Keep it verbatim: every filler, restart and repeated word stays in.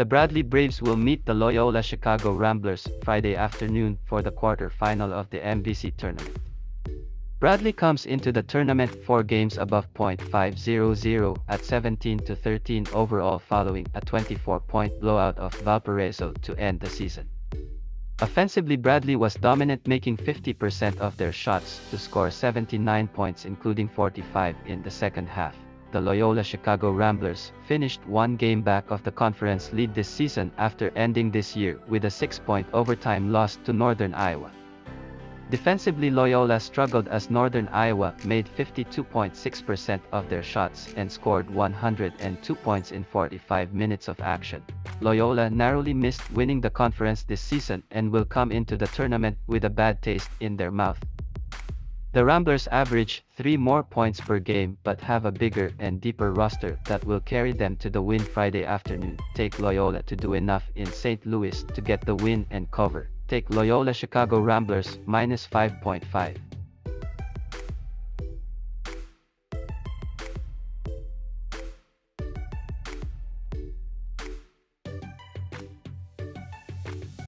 The Bradley Braves will meet the Loyola Chicago Ramblers Friday afternoon for the quarterfinal of the M V C tournament. Bradley comes into the tournament four games above point five hundred at seventeen to thirteen overall following a twenty-four point blowout of Valparaiso to end the season. Offensively, Bradley was dominant, making fifty percent of their shots to score seventy-nine points, including forty-five in the second half. The Loyola Chicago Ramblers finished one game back of the conference lead this season after ending this year with a six point overtime loss to Northern Iowa. Defensively, Loyola struggled as Northern Iowa made fifty-two point six percent of their shots and scored one hundred two points in forty-five minutes of action. Loyola narrowly missed winning the conference this season and will come into the tournament with a bad taste in their mouth. The Ramblers average three more points per game but have a bigger and deeper roster that will carry them to the win Friday afternoon. Take Loyola to do enough in Saint Louis to get the win and cover. Take Loyola Chicago Ramblers minus five point five.